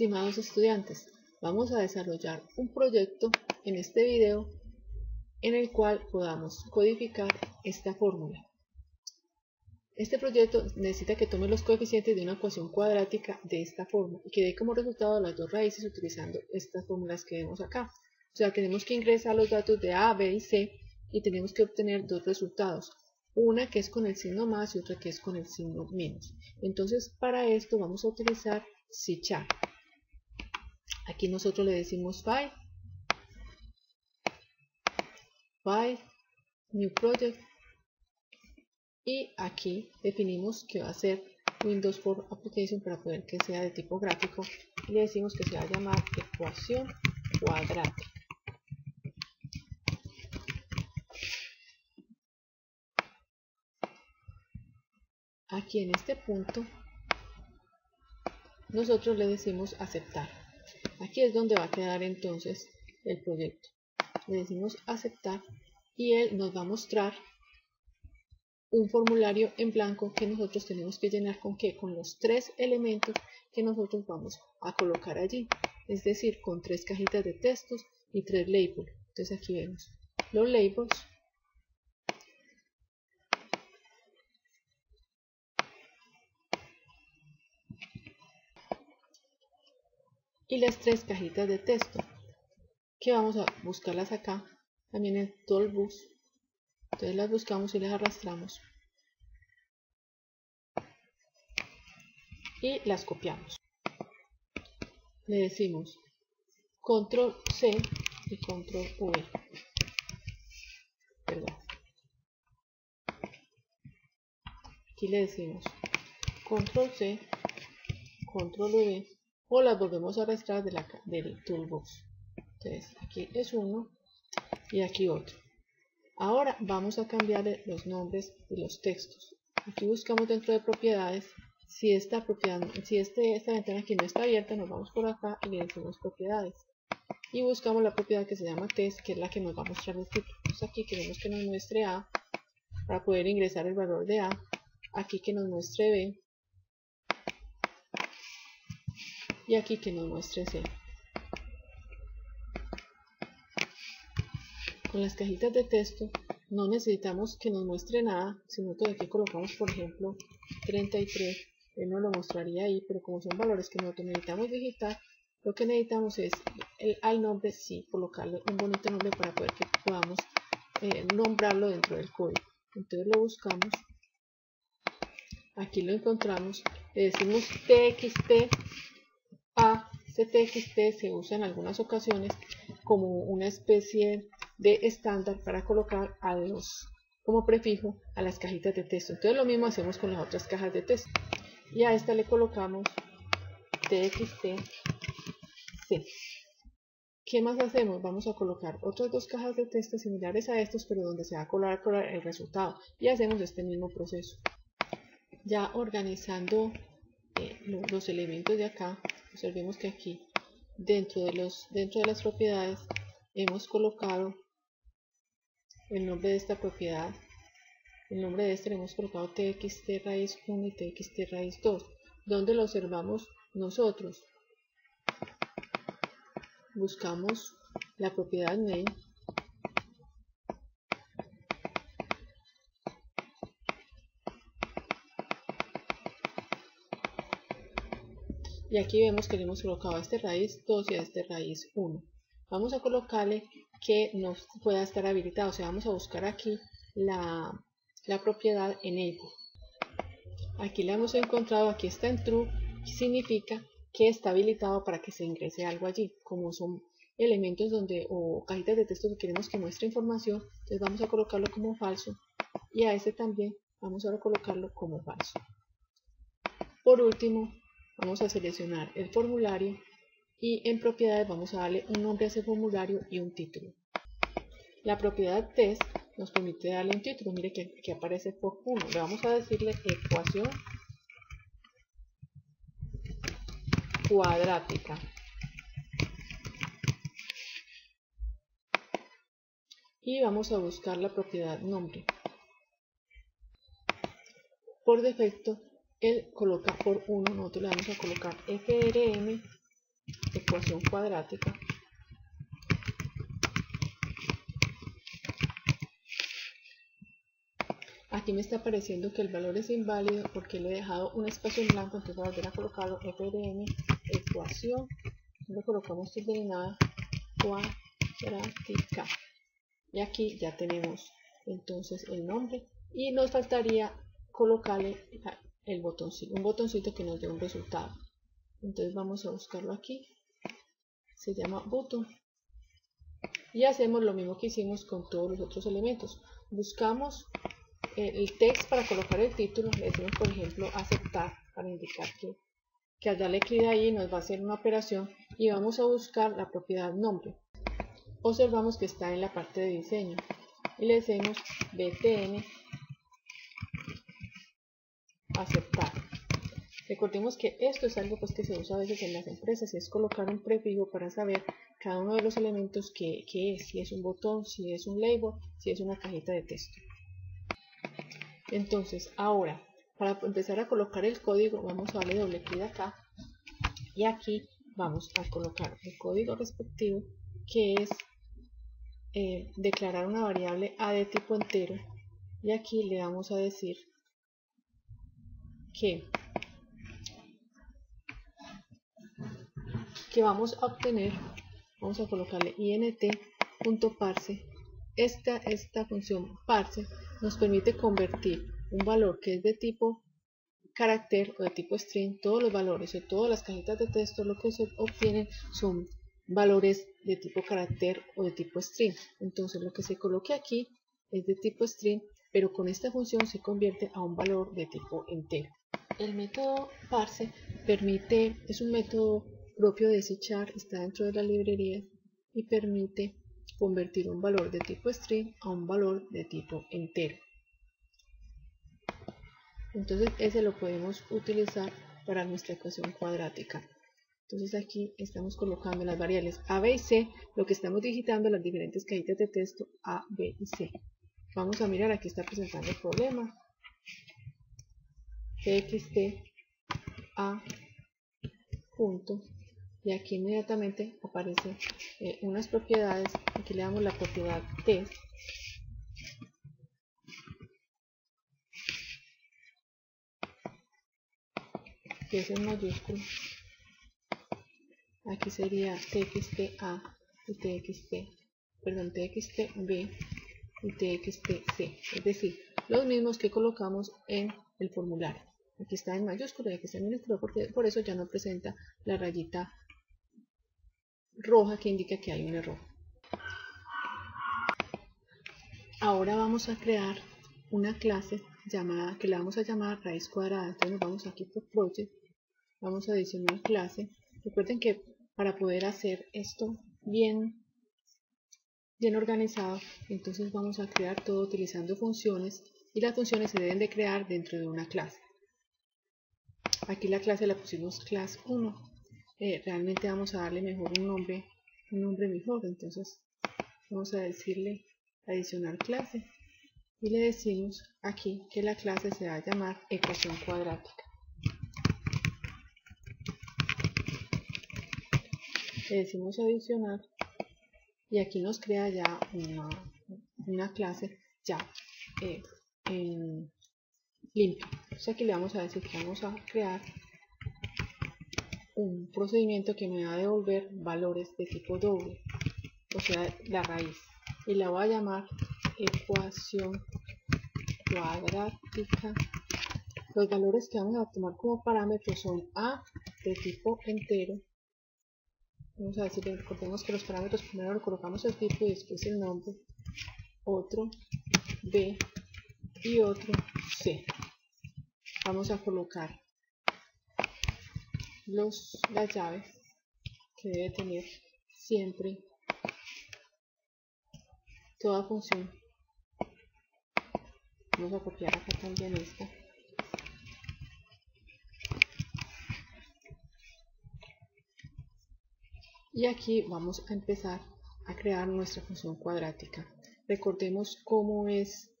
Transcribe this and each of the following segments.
Estimados estudiantes, vamos a desarrollar un proyecto en este video en el cual podamos codificar esta fórmula. Este proyecto necesita que tome los coeficientes de una ecuación cuadrática de esta forma y que dé como resultado las dos raíces utilizando estas fórmulas que vemos acá. O sea, tenemos que ingresar los datos de A, B y C y tenemos que obtener dos resultados. Una que es con el signo más y otra que es con el signo menos. Entonces, para esto vamos a utilizar C#. Aquí nosotros le decimos file, new project, y aquí definimos que va a ser Windows Forms Application para poder que sea de tipo gráfico, y le decimos que se va a llamar ecuación cuadrática. Aquí en este punto nosotros le decimos aceptar. Aquí es donde va a quedar entonces el proyecto. Le decimos aceptar y él nos va a mostrar un formulario en blanco que nosotros tenemos que llenar con qué, con los tres elementos que nosotros vamos a colocar allí, es decir, con tres cajitas de textos y tres labels. Entonces aquí vemos los labels. Y las tres cajitas de texto, que vamos a buscarlas acá, también en toolbox. Entonces las buscamos y las arrastramos. Y las copiamos. Le decimos control c y control v. Perdón. Aquí le decimos control c, control v. O las volvemos a arrastrar del toolbox. Entonces aquí es uno y aquí otro. Ahora vamos a cambiarle los nombres y los textos. Aquí buscamos dentro de propiedades. Si esta propiedad, esta ventana aquí no está abierta, nos vamos por acá y le decimos propiedades. Y buscamos la propiedad que se llama test, que es la que nos va a mostrar el título. Entonces aquí queremos que nos muestre A para poder ingresar el valor de A. Aquí que nos muestre B. Y aquí que nos muestre C. Con las cajitas de texto no necesitamos que nos muestre nada, sino que aquí colocamos, por ejemplo, 33. Él no lo mostraría ahí, pero como son valores que nosotros necesitamos digitar, lo que necesitamos es al nombre sí colocarle un bonito nombre para poder que podamos nombrarlo dentro del código. Entonces lo buscamos. Aquí lo encontramos. Le decimos txt. Txt se usa en algunas ocasiones como una especie de estándar para colocar como prefijo a las cajitas de texto. Entonces lo mismo hacemos con las otras cajas de texto. Y a esta le colocamos txtc. ¿Qué más hacemos? Vamos a colocar otras dos cajas de texto similares a estos, pero donde se va a colar el resultado. Y hacemos este mismo proceso. Ya organizando los elementos de acá, observemos que aquí dentro de las propiedades hemos colocado el nombre de esta propiedad, el nombre de este le hemos colocado txt raíz 1 y txt raíz 2, donde lo observamos nosotros. Buscamos la propiedad name y aquí vemos que le hemos colocado a este raíz 2 y a este raíz 1. Vamos a colocarle que no pueda estar habilitado, o sea, vamos a buscar aquí la propiedad enable. Aquí la hemos encontrado, aquí está en true, que significa que está habilitado para que se ingrese algo allí. Como son elementos o cajitas de texto que queremos que muestre información, entonces vamos a colocarlo como falso y a este también vamos a colocarlo como falso. Por último, vamos a seleccionar el formulario y en propiedades vamos a darle un nombre a ese formulario y un título. La propiedad test nos permite darle un título. Mire que aparece por 1. Le vamos a decirle ecuación cuadrática. Y vamos a buscar la propiedad nombre. Por defecto, él coloca por 1, nosotros le vamos a colocar frm ecuación cuadrática. Aquí me está apareciendo que el valor es inválido porque le he dejado un espacio en blanco, entonces voy a volver a colocarlo, frm ecuación, le colocamos tilde de nada, cuadrática. Y aquí ya tenemos entonces el nombre y nos faltaría colocarle el botoncito, un botoncito que nos dé un resultado. Entonces vamos a buscarlo aquí, se llama button, y hacemos lo mismo que hicimos con todos los otros elementos. Buscamos el text para colocar el título, le decimos por ejemplo aceptar para indicar que al darle clic ahí nos va a hacer una operación, y vamos a buscar la propiedad nombre. Observamos que está en la parte de diseño y le decimos btn Aceptar. Recordemos que esto es algo pues que se usa a veces en las empresas, y es colocar un prefijo para saber cada uno de los elementos que es, si es un botón, si es un label, si es una cajita de texto. Entonces ahora, para empezar a colocar el código, vamos a darle doble clic acá, y aquí vamos a colocar el código respectivo, que es declarar una variable a de tipo entero, y aquí le vamos a decir que vamos a obtener, vamos a colocarle int.parse. Esta función parse nos permite convertir un valor que es de tipo carácter o de tipo string, todos los valores o todas las cajitas de texto, lo que se obtienen son valores de tipo carácter o de tipo string. Entonces lo que se coloque aquí es de tipo string, pero con esta función se convierte a un valor de tipo entero. El método parse permite, es un método propio de C#, está dentro de la librería y permite convertir un valor de tipo string a un valor de tipo entero. Entonces ese lo podemos utilizar para nuestra ecuación cuadrática. Entonces aquí estamos colocando las variables a, b y c, lo que estamos digitando las diferentes cajitas de texto a, b y c. Vamos a mirar, aquí está presentando el problema txt a punto, y aquí inmediatamente aparecen unas propiedades. Aquí le damos la propiedad test, que es en mayúscula. Aquí sería txt a y txt b y txtc, es decir, los mismos que colocamos en el formulario. Aquí está en mayúscula y aquí está en minúscula, porque por eso ya no presenta la rayita roja que indica que hay un error. Ahora vamos a crear una clase llamada, que la vamos a llamar raíz cuadrada. Entonces nos vamos aquí por project, vamos a adicionar clase. Recuerden que para poder hacer esto bien organizado, entonces vamos a crear todo utilizando funciones, y las funciones se deben de crear dentro de una clase. Aquí la clase la pusimos class 1, realmente vamos a darle mejor un nombre mejor. Entonces vamos a decirle adicionar clase, y le decimos aquí que la clase se va a llamar ecuación cuadrática. Le decimos adicionar, y aquí nos crea ya una clase ya limpia. Entonces aquí le vamos a decir que vamos a crear un procedimiento que me va a devolver valores de tipo doble, o sea la raíz, y la voy a llamar ecuación cuadrática. Los valores que vamos a tomar como parámetros son a de tipo entero. Vamos a decir, recordemos que los parámetros primero lo colocamos el tipo y después el nombre, otro b y otro c. Vamos a colocar las llaves, que debe tener siempre toda función. Vamos a copiar acá también esta. Y aquí vamos a empezar a crear nuestra función cuadrática. Recordemos cómo es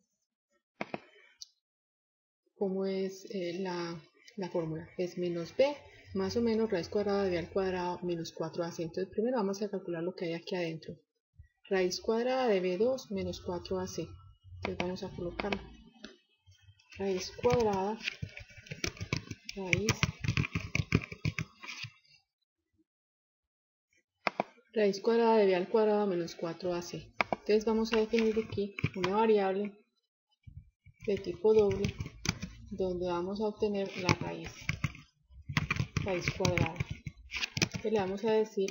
la fórmula. Es -b más o menos raíz cuadrada de b al cuadrado menos 4ac. Entonces primero vamos a calcular lo que hay aquí adentro. Raíz cuadrada de b2 menos 4ac. Entonces vamos a colocarlo. Raíz cuadrada, raíz cuadrada de b al cuadrado menos 4ac. Entonces vamos a definir aquí una variable de tipo doble donde vamos a obtener la raíz. Raíz cuadrada. Entonces le vamos a decir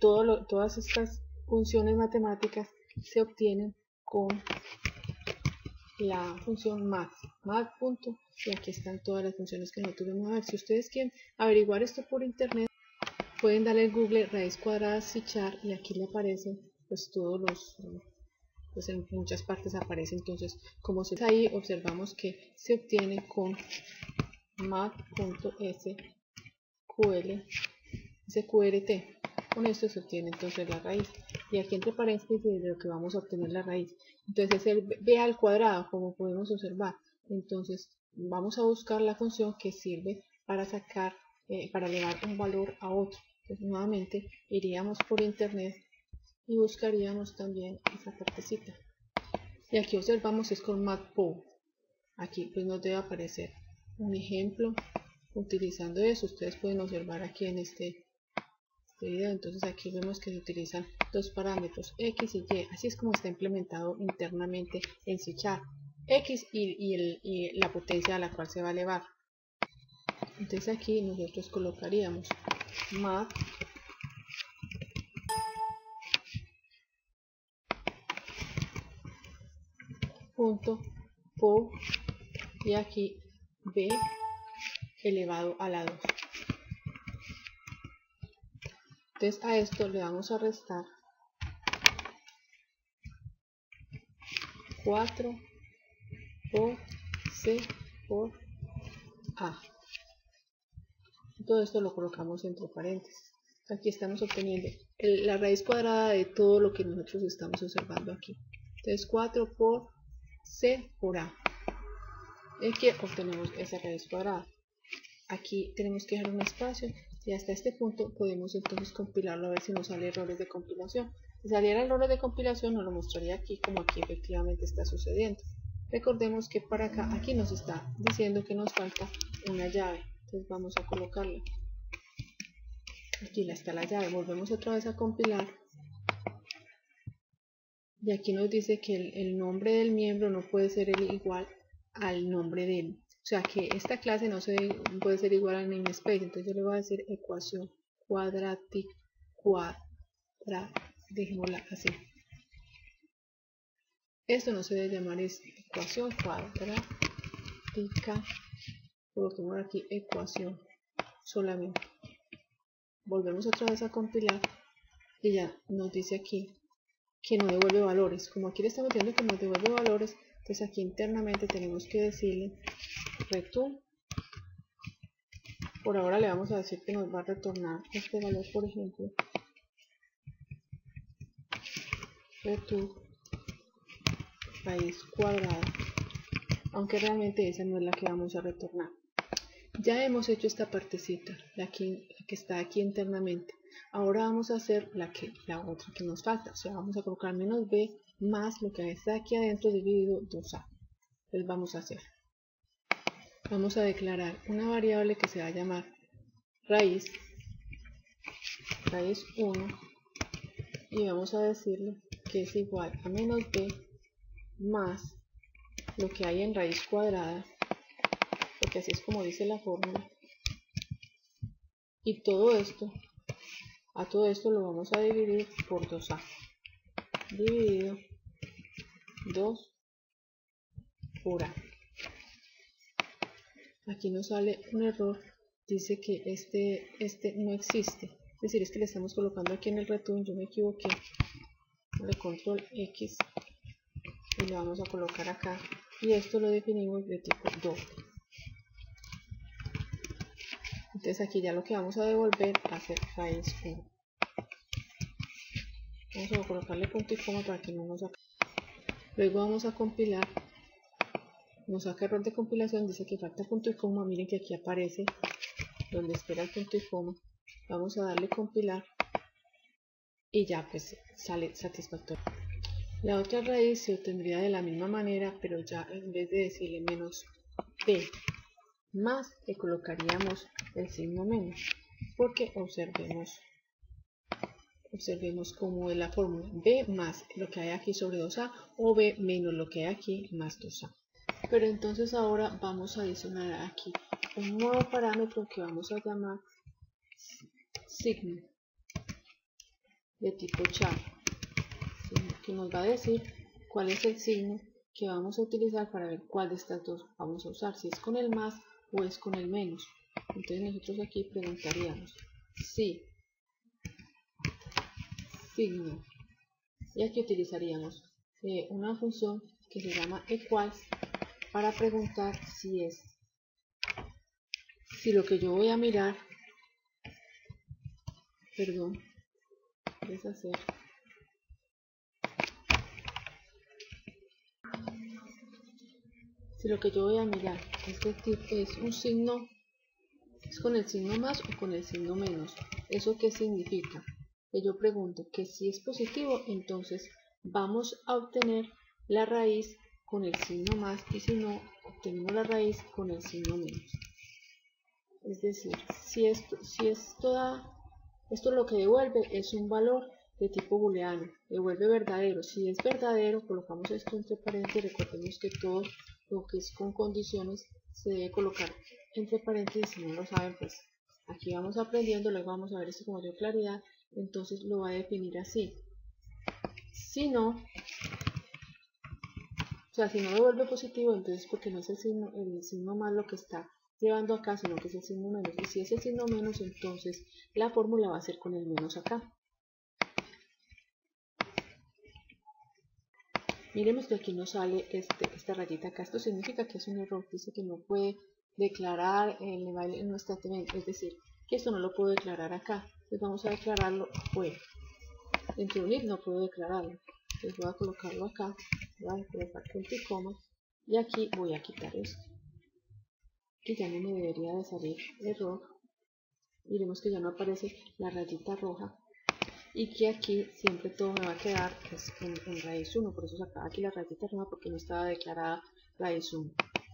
todas estas funciones matemáticas se obtienen con la función math. Math. Y aquí están todas las funciones que nosotros vamos a ver. Si ustedes quieren averiguar esto por internet, pueden darle en Google raíz cuadrada C# y aquí le aparecen pues todos los, pues en muchas partes aparece. Entonces, como se ve ahí, observamos que se obtiene con Math.SQLT. Con esto se obtiene entonces la raíz, y aquí entre paréntesis de lo que vamos a obtener la raíz, entonces es el b al cuadrado, como podemos observar. Entonces vamos a buscar la función que sirve para sacar, para elevar un valor a otro. Entonces nuevamente iríamos por internet y buscaríamos también esa partecita, y aquí observamos que es con Math.Pow. Aquí pues nos debe aparecer un ejemplo utilizando eso. Ustedes pueden observar aquí en este video. Entonces aquí vemos que se utilizan dos parámetros x y y. Así es como está implementado internamente en C#. X y la potencia a la cual se va a elevar. Entonces aquí nosotros colocaríamos math punto pow y aquí b elevado a la 2. Entonces a esto le vamos a restar 4 por c por a. Todo esto lo colocamos entre paréntesis. Aquí estamos obteniendo la raíz cuadrada de todo lo que nosotros estamos observando aquí. Entonces 4 por c por a. Y aquí obtenemos esa raíz cuadrada. Aquí tenemos que dejar un espacio y hasta este punto podemos entonces compilarlo a ver si nos sale errores de compilación. Si saliera errores de compilación nos lo mostraría aquí, como aquí efectivamente está sucediendo. Recordemos que para acá, aquí nos está diciendo que nos falta una llave, entonces vamos a colocarla. Aquí está la llave, volvemos otra vez a compilar y aquí nos dice que el nombre del miembro no puede ser igual al nombre de él. O sea que esta clase no se puede ser igual al namespace. Entonces yo le voy a decir ecuación cuadrática, dejémosla así. Esto no se debe llamar ecuación cuadrática, coloquemos aquí ecuación solamente. Volvemos otra vez a compilar y ya nos dice aquí que no devuelve valores. Como aquí le estamos diciendo que nos devuelve valores, entonces aquí internamente tenemos que decirle return. Por ahora le vamos a decir que nos va a retornar este valor, por ejemplo return raíz cuadrada, aunque realmente esa no es la que vamos a retornar. Ya hemos hecho esta partecita, la que está aquí internamente. Ahora vamos a hacer la otra que nos falta, o sea vamos a colocar menos b más lo que está aquí adentro dividido 2a. Entonces vamos a hacer, vamos a declarar una variable que se va a llamar raíz 1 y vamos a decirle que es igual a menos b más lo que hay en raíz cuadrada, porque así es como dice la fórmula, y todo esto, a todo esto lo vamos a dividir por 2a dividido 2 por a. Aquí nos sale un error, dice que este no existe, es decir, es que le estamos colocando aquí en el return, yo me equivoqué, le control x y le vamos a colocar acá, y esto lo definimos de tipo doble. Entonces aquí ya lo que vamos a devolver va a ser raíz 1. Vamos a colocarle punto y coma para que no nos saque. Luego vamos a compilar, nos saca error de compilación, dice que falta punto y coma. Miren que aquí aparece donde espera el punto y coma, vamos a darle compilar y ya pues sale satisfactorio. La otra raíz se obtendría de la misma manera, pero ya en vez de decirle menos b más, le colocaríamos el signo menos, porque observemos cómo es la fórmula: b más lo que hay aquí sobre 2a, o b menos lo que hay aquí más 2a. Pero entonces ahora vamos a adicionar aquí un nuevo parámetro que vamos a llamar signo, de tipo char, que nos va a decir cuál es el signo que vamos a utilizar para ver cuál de estas dos vamos a usar, si es con el más o es con el menos. Entonces nosotros aquí preguntaríamos si signo, y aquí utilizaríamos una función que se llama equals para preguntar si lo que yo voy a mirar, si lo que yo voy a mirar es un signo, es con el signo más o con el signo menos. ¿Eso qué significa? Que yo pregunto que si es positivo, entonces vamos a obtener la raíz con el signo más, y si no, obtenemos la raíz con el signo menos. Es decir, esto lo que devuelve es un valor de tipo booleano, devuelve verdadero. Si es verdadero, colocamos esto entre paréntesis. Recordemos que todo lo que es con condiciones se debe colocar entre paréntesis. Si no lo saben, pues aquí vamos aprendiendo, luego vamos a ver esto con mayor claridad. Entonces lo va a definir así: si no, o sea, si no devuelve positivo, entonces porque no es el signo más lo que está llevando acá, sino que es el signo menos. Y si es el signo menos, entonces la fórmula va a ser con el menos acá. Miremos que aquí nos sale esta rayita acá. Esto significa que es un error, dice que no puede declarar el valor, no está teniendo, es decir, que esto no lo puedo declarar acá. Entonces vamos a declararlo afuera. Dentro de un if no puedo declararlo, entonces voy a colocarlo acá, voy a colocar punto y coma, y aquí voy a quitar esto, que ya no me debería de salir error. Miremos que ya no aparece la rayita roja, y que aquí siempre todo me va a quedar en raíz 1, por eso sacaba aquí la rayita roja, porque no estaba declarada raíz 1.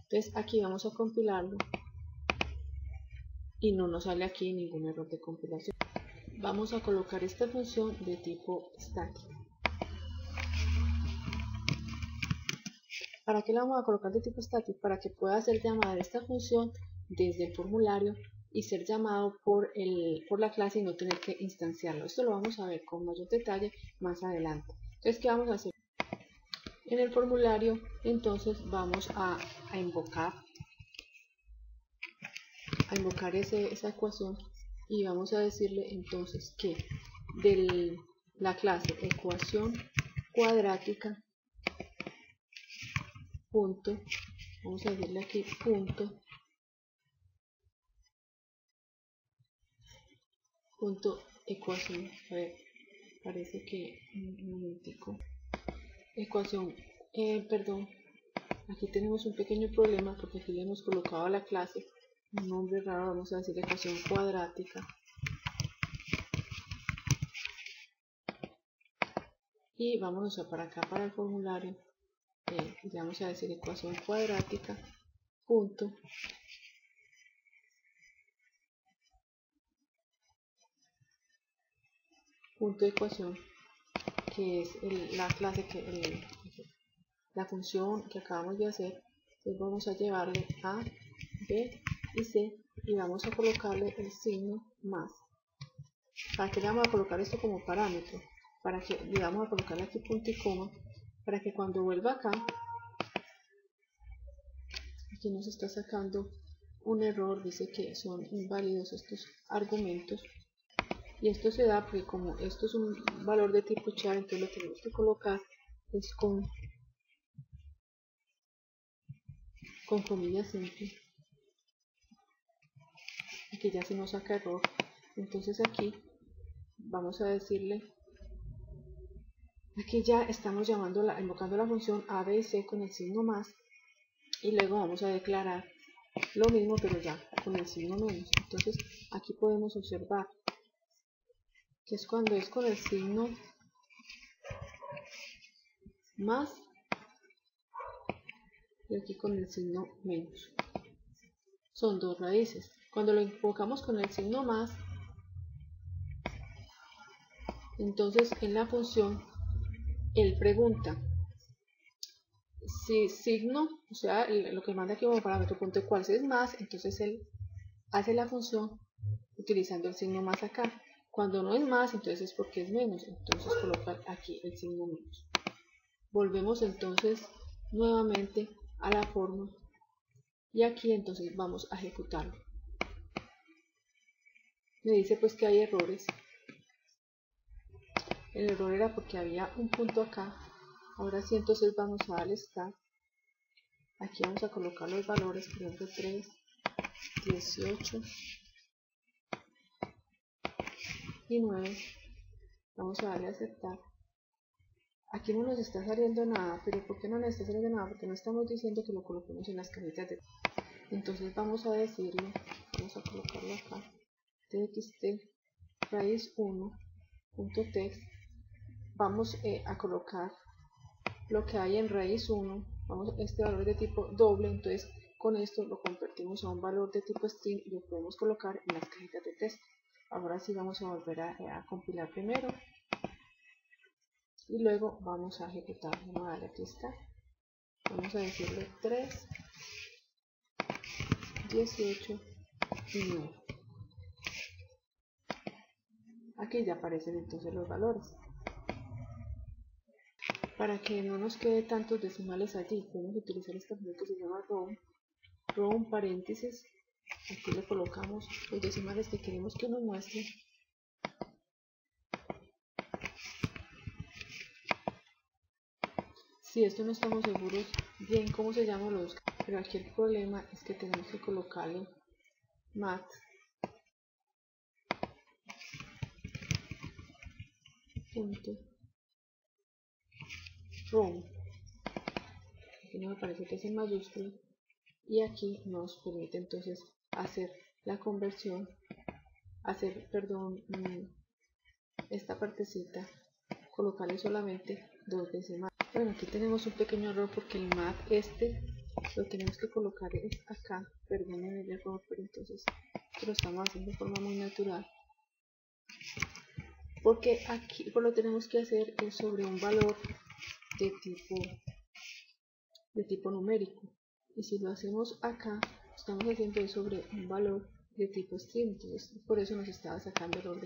Entonces aquí vamos a compilarlo y no nos sale aquí ningún error de compilación. Vamos a colocar esta función de tipo static. ¿Para qué la vamos a colocar de tipo static? Para que pueda ser llamada esta función desde el formulario y ser llamado por la clase y no tener que instanciarlo. Esto lo vamos a ver con mayor detalle más adelante. Entonces, ¿qué vamos a hacer? En el formulario, entonces vamos a invocar esa ecuación, y vamos a decirle entonces que de la clase ecuación cuadrática punto, vamos a decirle aquí punto ecuación, a ver, parece que un momentico, ecuación, perdón, aquí tenemos un pequeño problema porque aquí le hemos colocado a la clase un nombre raro, vamos a decir ecuación cuadrática, y vámonos para acá para el formulario, ya vamos a decir ecuación cuadrática punto, punto de ecuación, que es la función que acabamos de hacer. Entonces vamos a llevarle a b y c, y vamos a colocarle el signo más. ¿Para qué le vamos a colocar esto como parámetro? Para que le vamos a colocarle aquí punto y coma, para que cuando vuelva acá, aquí nos está sacando un error, dice que son inválidos estos argumentos. Y esto se da porque como esto es un valor de tipo char, entonces lo que tenemos que colocar es con comillas simples. Aquí ya se nos saca error. Entonces aquí vamos a decirle, aquí ya estamos invocando la función a, b y c con el signo más, y luego vamos a declarar lo mismo, pero ya con el signo menos. Entonces aquí podemos observar que es cuando es con el signo más y aquí con el signo menos. Son dos raíces. Cuando lo invocamos con el signo más, entonces en la función él pregunta si signo, o sea, lo que manda aquí como parámetro punto equal es más, entonces él hace la función utilizando el signo más acá. Cuando no es más, entonces es porque es menos, entonces coloca aquí el signo menos. Volvemos entonces nuevamente a la forma y aquí entonces vamos a ejecutarlo. Me dice pues que hay errores. El error era porque había un punto acá. Ahora sí, entonces vamos a darle start. Aquí vamos a colocar los valores, por ejemplo 3, 18 y 9. Vamos a darle a aceptar. Aquí no nos está saliendo nada, pero ¿por qué no nos está saliendo nada? Porque no estamos diciendo que lo coloquemos en las cajitas de... Entonces vamos a decirle, vamos a colocarlo acá, txt raíz 1 punto text. Vamos a colocar lo que hay en raíz 1, vamos, este valor de tipo doble, entonces con esto lo convertimos a un valor de tipo string y lo podemos colocar en las cajitas de texto. Ahora sí vamos a volver a compilar primero y luego vamos a ejecutar. Vamos a darle aquí está, vamos a decirle 3, 18 y 9. Aquí ya aparecen entonces los valores. Para que no nos quede tantos decimales allí, podemos utilizar esta función que se llama row paréntesis. Aquí le colocamos los decimales que queremos que nos muestre. Si esto no estamos seguros bien cómo se llaman los, pero aquí el problema es que tenemos que colocarle Math.Pow. Aquí no me parece que es en mayúscula y aquí nos permite entonces hacer la conversión, hacer, perdón, esta partecita, colocarle solamente dos decimales. Bueno, aquí tenemos un pequeño error porque el math lo tenemos que colocar acá, perdonen el error, pero entonces lo estamos haciendo de forma muy natural. Porque aquí pues lo tenemos que hacer es sobre un valor de tipo numérico. Y si lo hacemos acá, estamos haciendo es sobre un valor de tipo string. Entonces por eso nos estaba sacando error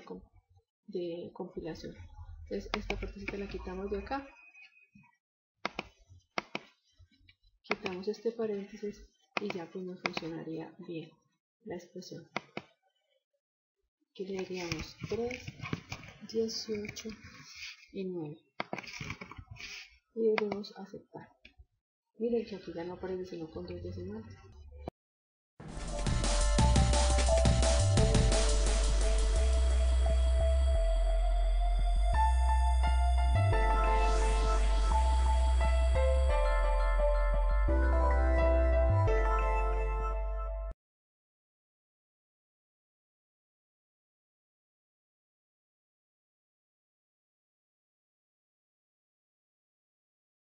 de compilación. Entonces esta partecita la quitamos de acá. Quitamos este paréntesis y ya pues nos funcionaría bien la expresión. Aquí le diríamos 3, 18 y 9 y debemos aceptar. Miren que aquí ya no aparece sino con dos decimales.